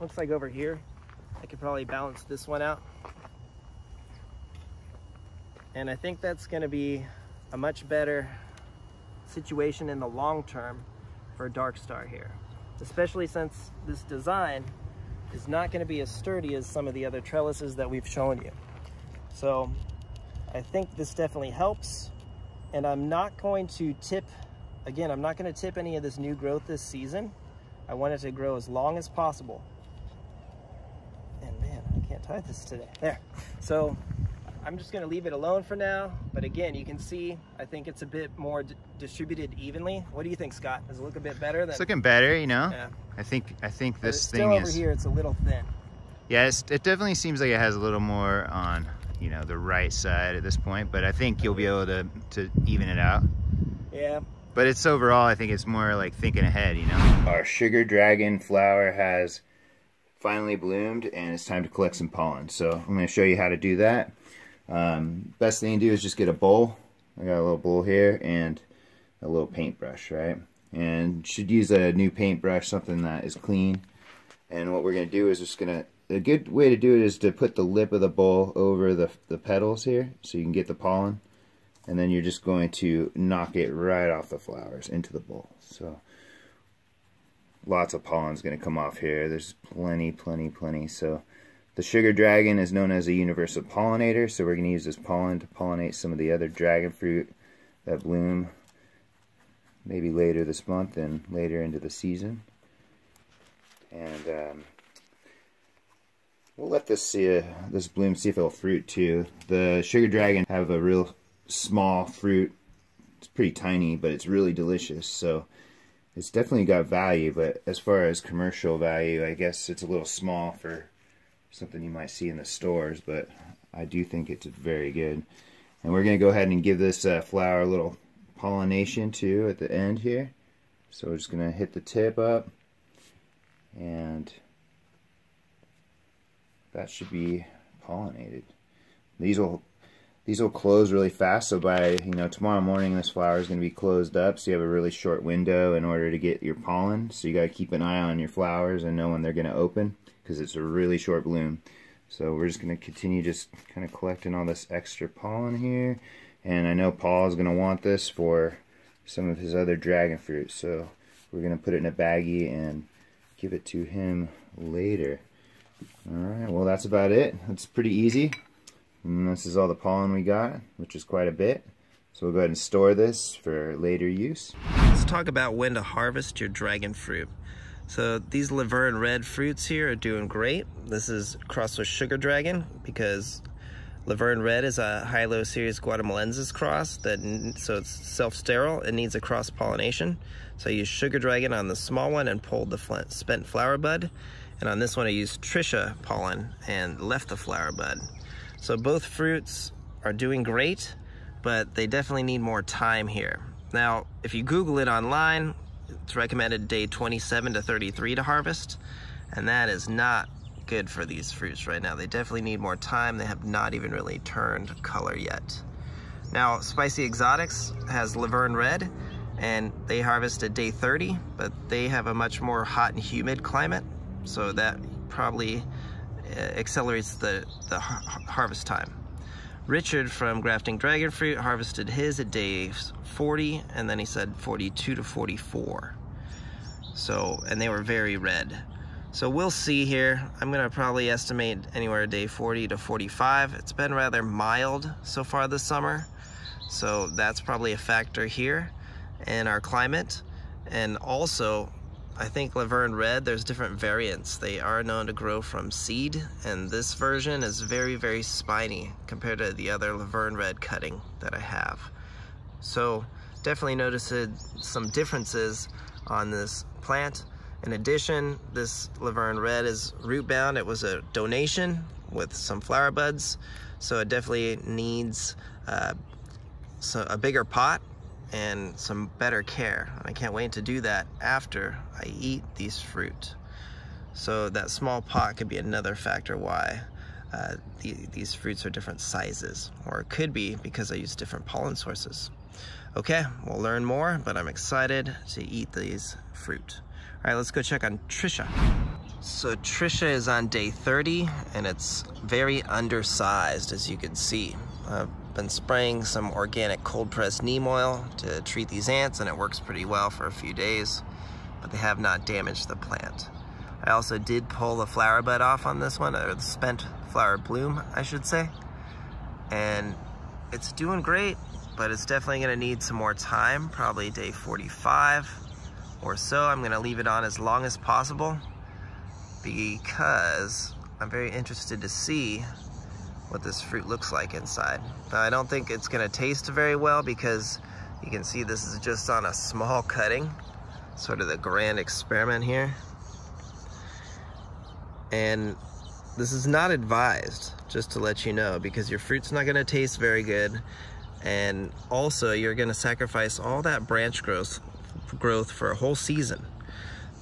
Looks like over here, I could probably balance this one out. And I think that's gonna be a much better situation in the long term for Dark Star here, especially since this design is not gonna be as sturdy as some of the other trellises that we've shown you. So I think this definitely helps. And I'm not going to tip. Again, I'm not going to tip any of this new growth this season. I want it to grow as long as possible. And man, I can't tie this today. There. So I'm just going to leave it alone for now. But again, you can see, I think it's a bit more distributed evenly. What do you think, Scott? Does it look a bit better? It's looking better, you know? Yeah. I think this thing is... Still over here, it's a little thin. Yeah, it definitely seems like it has a little more on, you know, the right side at this point. But I think you'll be able to even it out. Yeah. But it's overall, I think it's more like thinking ahead, you know? Our Sugar Dragon flower has finally bloomed, and it's time to collect some pollen. So I'm gonna show you how to do that. Best thing to do is just get a bowl. I got a little bowl here and a little paintbrush, right? And you should use a new paintbrush, something that is clean. And what we're gonna do is a good way to do it is to put the lip of the bowl over the petals here so you can get the pollen. And then you're just going to knock it right off the flowers into the bowl. So lots of pollen's going to come off here. There's plenty, plenty, plenty. So the Sugar Dragon is known as a universal pollinator. So we're going to use this pollen to pollinate some of the other dragon fruit that bloom maybe later this month and later into the season. And we'll let this this bloom see if it'll fruit too. The Sugar Dragon have a real small fruit. It's pretty tiny, but it's really delicious, so it's definitely got value. But as far as commercial value, I guess it's a little small for something you might see in the stores, but I do think it's very good. And we're going to go ahead and give this flower a little pollination too at the end here. So we're just going to hit the tip up, and that should be pollinated. These will close really fast, so by, you know, tomorrow morning this flower is going to be closed up, so you have a really short window in order to get your pollen. So you got to keep an eye on your flowers and know when they're going to open, because it's a really short bloom. So we're just going to continue just kind of collecting all this extra pollen here. And I know Paul is going to want this for some of his other dragon fruit, so we're going to put it in a baggie and give it to him later. Alright, well that's about it. It's pretty easy. And this is all the pollen we got, which is quite a bit. So we'll go ahead and store this for later use. Let's talk about when to harvest your dragon fruit. So these Laverne Red fruits here are doing great. This is crossed with Sugar Dragon because Laverne Red is a Hylocereus guatemalensis cross, so it's self-sterile. It needs a cross-pollination. So I used Sugar Dragon on the small one and pulled the spent flower bud. And on this one I used Trisha pollen and left the flower bud. So both fruits are doing great, but they definitely need more time here. Now, if you Google it online, it's recommended day 27 to 33 to harvest, and that is not good for these fruits right now. They definitely need more time. They have not even really turned color yet. Now, Spicy Exotics has Laverne Red, and they harvest at day 30, but they have a much more hot and humid climate, so that probably accelerates the harvest time. Richard from Grafting Dragon Fruit harvested his at day 40, and then he said 42 to 44. So, and they were very red. So we'll see here. I'm gonna probably estimate anywhere day 40 to 45. It's been rather mild so far this summer, so that's probably a factor here in our climate. And also, I think Laverne Red, there's different variants. They are known to grow from seed, and this version is very, very spiny compared to the other Laverne Red cutting that I have. So definitely noticed some differences on this plant. In addition, this Laverne Red is root bound. It was a donation with some flower buds, so it definitely needs a bigger pot and some better care. And I can't wait to do that after I eat these fruit. So that small pot could be another factor why these fruits are different sizes, or it could be because I use different pollen sources. Okay, we'll learn more, but I'm excited to eat these fruit. All right, let's go check on Trisha. So Trisha is on day 30, and it's very undersized, as you can see. Been spraying some organic cold pressed neem oil to treat these ants, and it works pretty well for a few days, but they have not damaged the plant. I also did pull the flower bud off on this one, or the spent flower bloom, I should say, and it's doing great, but it's definitely gonna need some more time, probably day 45 or so. I'm gonna leave it on as long as possible because I'm very interested to see what this fruit looks like inside. Now, I don't think it's gonna taste very well because you can see this is just on a small cutting, sort of the grand experiment here. And this is not advised, just to let you know, because your fruit's not gonna taste very good, and also you're gonna sacrifice all that branch growth for a whole season.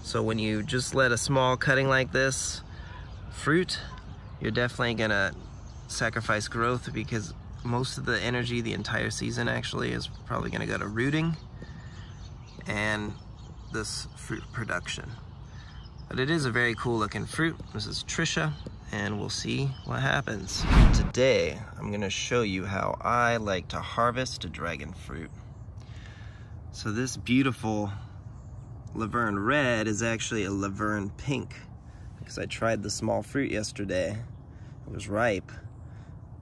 So when you just let a small cutting like this fruit, you're definitely gonna sacrifice growth, because most of the energy the entire season actually is probably going to go to rooting and this fruit production. But it is a very cool looking fruit. This is Trisha, and we'll see what happens. Today I'm going to show you how I like to harvest a dragon fruit. So this beautiful Laverne Red is actually a Laverne Pink, because I tried the small fruit yesterday. It was ripe,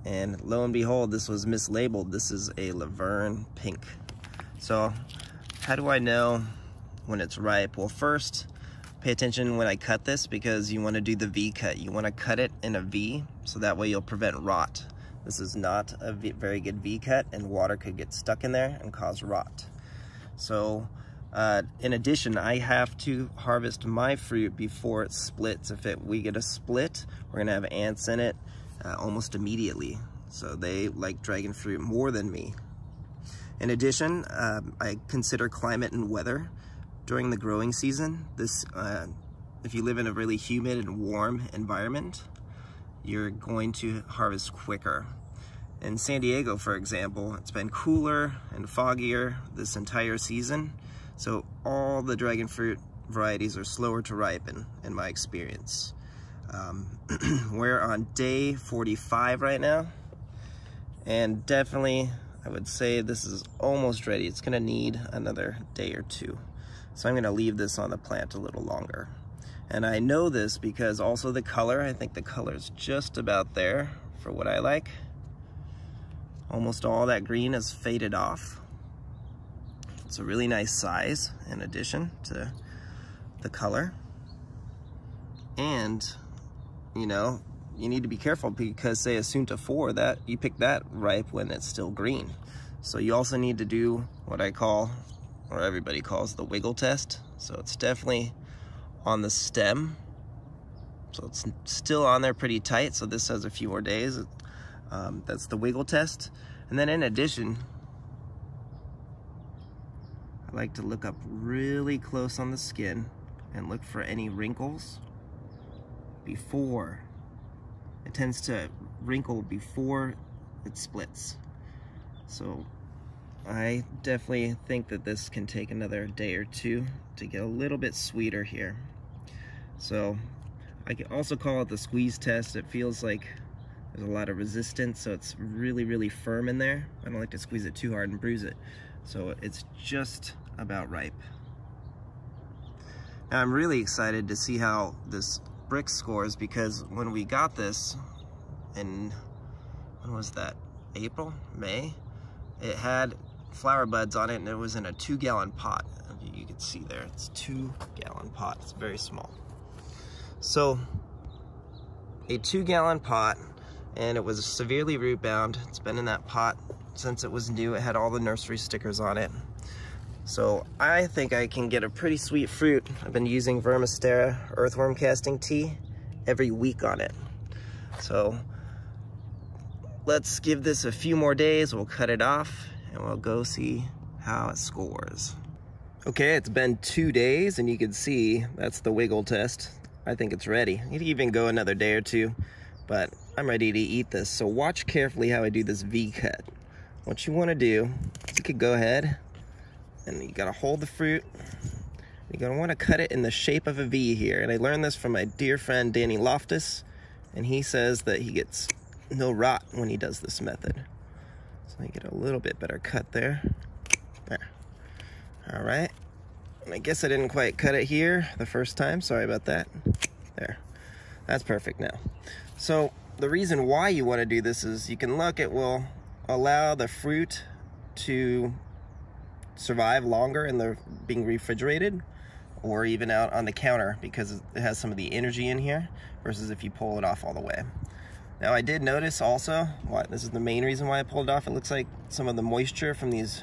and lo and behold, this was mislabeled. This is a Laverne Pink. So how do I know when it's ripe? Well, first, pay attention when I cut this, because you want to do the V cut. You want to cut it in a V, so that way you'll prevent rot. This is not a very good V cut, and water could get stuck in there and cause rot. So in addition, I have to harvest my fruit before it splits. If we get a split, we're gonna have ants in it almost immediately. So they like dragon fruit more than me. In addition, I consider climate and weather during the growing season. This, if you live in a really humid and warm environment, you're going to harvest quicker. In San Diego, for example, it's been cooler and foggier this entire season, so all the dragon fruit varieties are slower to ripen, in my experience. We're on day 45 right now, and definitely I would say this is almost ready. It's gonna need another day or two. So I'm gonna leave this on the plant a little longer. And I know this because also the color, I think the color's just about there for what I like. Almost all that green has faded off. It's a really nice size in addition to the color. And, you know, you need to be careful, because say Asunta 4, that you pick that ripe when it's still green. So you also need to do what I call, or everybody calls, the wiggle test. So it's definitely on the stem. So it's still on there pretty tight. So this has a few more days. That's the wiggle test. And then in addition, I like to look up really close on the skin and look for any wrinkles, before. It tends to wrinkle before it splits. So I definitely think that this can take another day or two to get a little bit sweeter here. So I can also call it the squeeze test. It feels like there's a lot of resistance, so it's really, really firm in there. I don't like to squeeze it too hard and bruise it. So it's just about ripe. Now I'm really excited to see how this BRIX scores, because when we got this in, when was that, April, May? It had flower buds on it, and it was in a 2-gallon pot. You can see there, it's 2-gallon pot, it's very small. So a 2-gallon pot, and it was severely root bound. It's been in that pot since it was new. It had all the nursery stickers on it. So I think I can get a pretty sweet fruit. I've been using Vermisterra earthworm casting tea every week on it. So let's give this a few more days. We'll cut it off and we'll go see how it scores. Okay, it's been 2 days, and you can see that's the wiggle test. I think it's ready. It even go another day or two, but I'm ready to eat this. So watch carefully how I do this V cut. What you want to do is you could go ahead and you gotta hold the fruit. You're gonna wanna cut it in the shape of a V here. And I learned this from my dear friend, Danny Loftus, and he says that he gets no rot when he does this method. So I get a little bit better cut there. There. All right. And I guess I didn't quite cut it here the first time. Sorry about that. There. That's perfect now. So the reason why you wanna do this is you can look, it will allow the fruit to survive longer and they're being refrigerated or even out on the counter, because it has some of the energy in here versus if you pull it off all the way. Now I did notice also, this is the main reason why I pulled it off, it looks like some of the moisture from these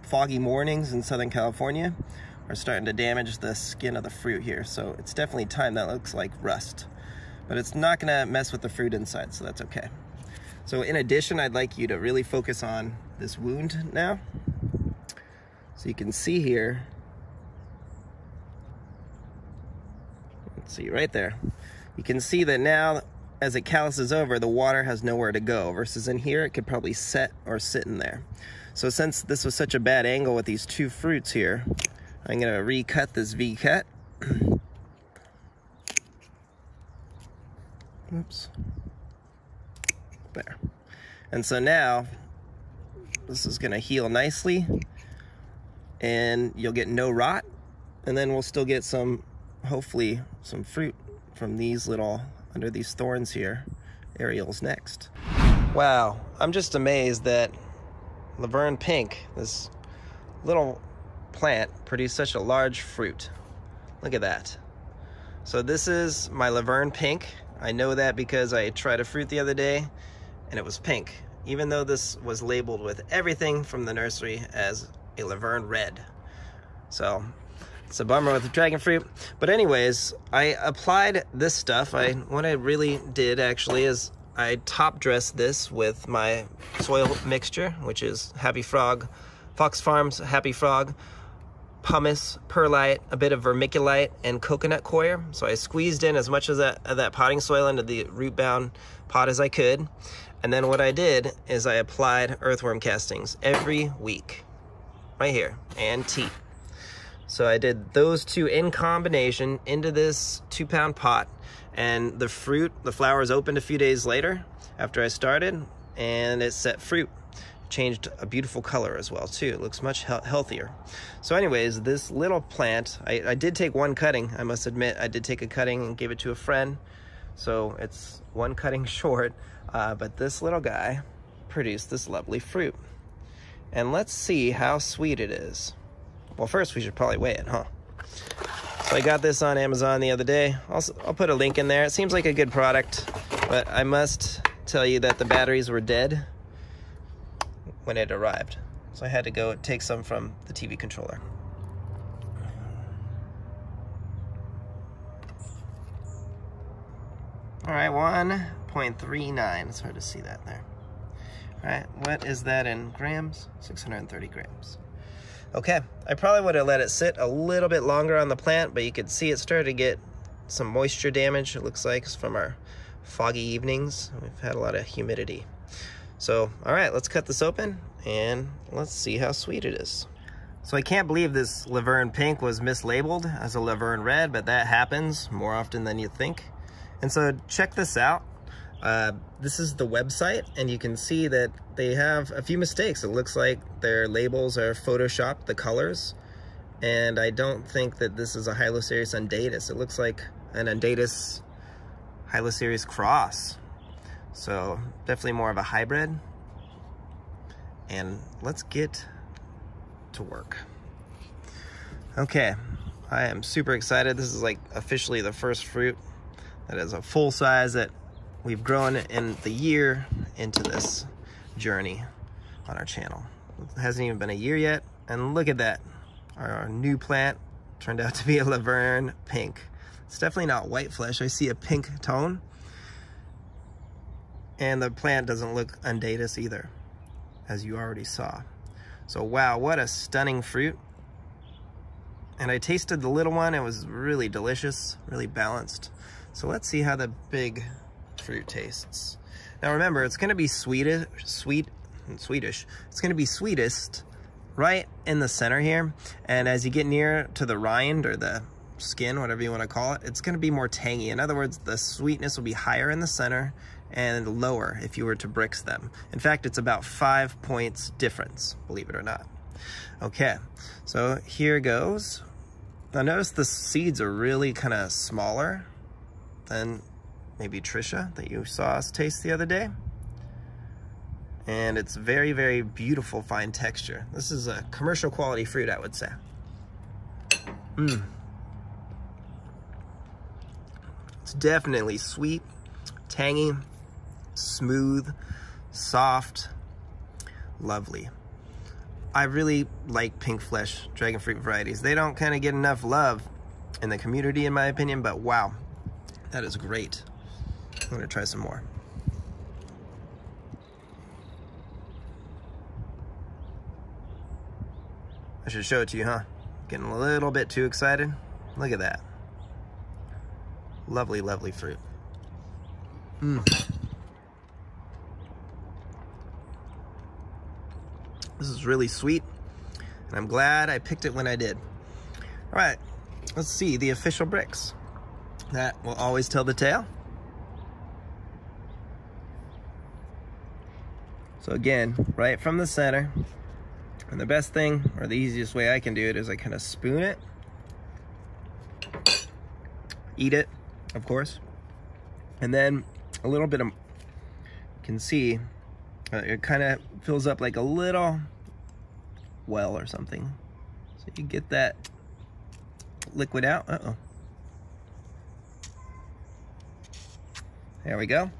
foggy mornings in Southern California are starting to damage the skin of the fruit here. So it's definitely time. That looks like rust, but it's not gonna mess with the fruit inside, so that's okay. So in addition, I'd like you to really focus on this wound now. So you can see here, let's see right there. You can see that now as it calluses over, the water has nowhere to go, versus in here, it could probably set or sit in there. So since this was such a bad angle with these two fruits here, I'm gonna recut this V cut. Oops, there. And so now this is gonna heal nicely, and you'll get no rot, and then we'll still get some, hopefully, some fruit from these little, under these thorns here, aerials next. Wow, I'm just amazed that Laverne Pink, this little plant, produced such a large fruit. Look at that. So this is my Laverne Pink. I know that because I tried a fruit the other day, and it was pink, even though this was labeled with everything from the nursery as a Laverne Red. So it's a bummer with the dragon fruit. But anyways, I applied this stuff. What I really did actually is I top dressed this with my soil mixture, which is Happy Frog, Fox Farms Happy Frog, pumice, perlite, a bit of vermiculite, and coconut coir. So I squeezed in as much of that potting soil into the root bound pot as I could. And then what I did is I applied earthworm castings every week. Right here, and tea. So I did those two in combination into this 2-pound pot, and the fruit, the flowers opened a few days later after I started, and it set fruit. Changed a beautiful color as well too. It looks much healthier. So anyways, this little plant, I did take one cutting. I must admit, I did take a cutting and gave it to a friend. So it's one cutting short, but this little guy produced this lovely fruit. And let's see how sweet it is. Well, first we should probably weigh it, huh? So I got this on Amazon the other day. I'll put a link in there. It seems like a good product, but I must tell you that the batteries were dead when it arrived. So I had to go take some from the TV controller. All right, 1.39. It's hard to see that there. All right, what is that in grams? 630 grams. Okay, I probably would have let it sit a little bit longer on the plant, but you could see it started to get some moisture damage, it looks like, from our foggy evenings. We've had a lot of humidity. So, all right, let's cut this open and let's see how sweet it is. So I can't believe this Laverne Pink was mislabeled as a Laverne Red, but that happens more often than you think. And so check this out. This is the website, and you can see that they have a few mistakes. It looks like their labels are photoshopped, the colors. And I don't think that this is a Hylocereus undatus. It looks like an undatus Hylocereus cross. So definitely more of a hybrid. And let's get to work. Okay, I am super excited. This is like officially the first fruit that is a full size that we've grown in the year into this journey on our channel. It hasn't even been a year yet, and look at that. Our new plant turned out to be a Laverne Pink. It's definitely not white flesh. I see a pink tone. And the plant doesn't look undatus either, as you already saw. So wow, what a stunning fruit. And I tasted the little one. It was really delicious, really balanced. So let's see how the big fruit tastes. Now remember, it's gonna be sweetish. It's gonna be sweetest right in the center here. And as you get near to the rind or the skin, whatever you want to call it, it's going to be more tangy. In other words, the sweetness will be higher in the center and lower if you were to BRIX them. In fact, it's about 5 points difference, believe it or not. Okay, so here goes. Now notice the seeds are really kind of smaller than maybe Trisha that you saw us taste the other day. And it's very, very beautiful, fine texture. This is a commercial quality fruit, I would say. Mmm. It's definitely sweet, tangy, smooth, soft, lovely. I really like pink flesh dragon fruit varieties. They don't kind of get enough love in the community, in my opinion, but wow, that is great. I'm gonna try some more. I should show it to you, huh? Getting a little bit too excited. Look at that. Lovely, lovely fruit. Mm. This is really sweet, and I'm glad I picked it when I did. All right, let's see the official BRIX. That will always tell the tale. So again, right from the center, and the best thing, or the easiest way I can do it, is I kind of spoon it, eat it, of course, and then a little bit of, you can see, it kind of fills up like a little well or something. So you get that liquid out. Uh-oh. There we go.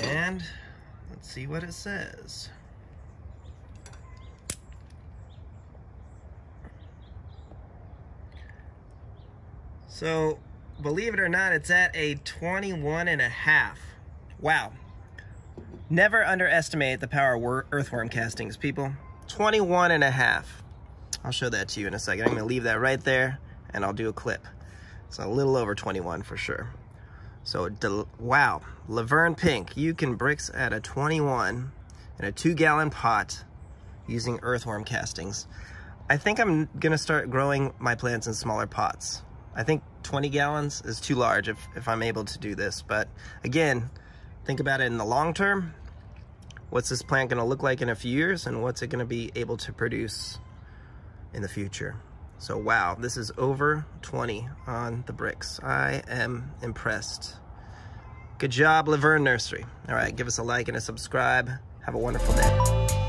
And let's see what it says. So, believe it or not, it's at a 21.5. Wow. Never underestimate the power of earthworm castings, people. 21.5. I'll show that to you in a second. I'm going to leave that right there, and I'll do a clip. It's a little over 21 for sure. So, wow. Laverne Pink. You can BRIX at a 21 in a 2-gallon pot using earthworm castings. I think I'm going to start growing my plants in smaller pots. I think 20 gallons is too large if I'm able to do this. But again, think about it in the long term. What's this plant gonna look like in a few years, and what's it gonna be able to produce in the future? So wow, this is over 20 on the BRIX. I am impressed. Good job, Laverne Nursery. All right, give us a like and a subscribe. Have a wonderful day.